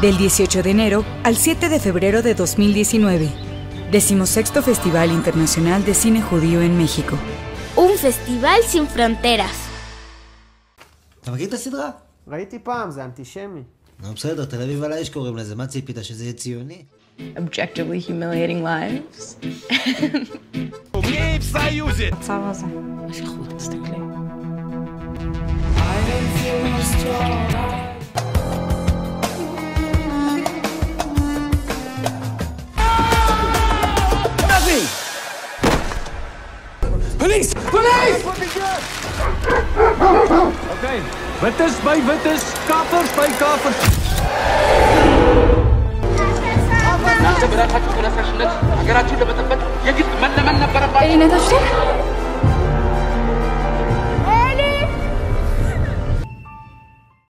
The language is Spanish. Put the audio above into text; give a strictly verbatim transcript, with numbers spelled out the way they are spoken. del dieciocho de enero al siete de febrero de dos mil diecinueve, decimosexto Festival Internacional de Cine Judío en México. Un festival sin fronteras. אתה מכיר את הסדרה? ראיתי פעם, זה אנטישמי. לא בסדר, תל אביב על האש קוראים לזה, מה ציפית שזה יהיה ציוני? Objectively humiliating lives. המצב הזה, השלחות, תסתכלי. Police! Police! Okay. Wittes by wittes, kaffers by kaffers. أنت بدأت تكون فاشلة، قرأت كل ما تبت، يجد من من برا. إيه نتشتك؟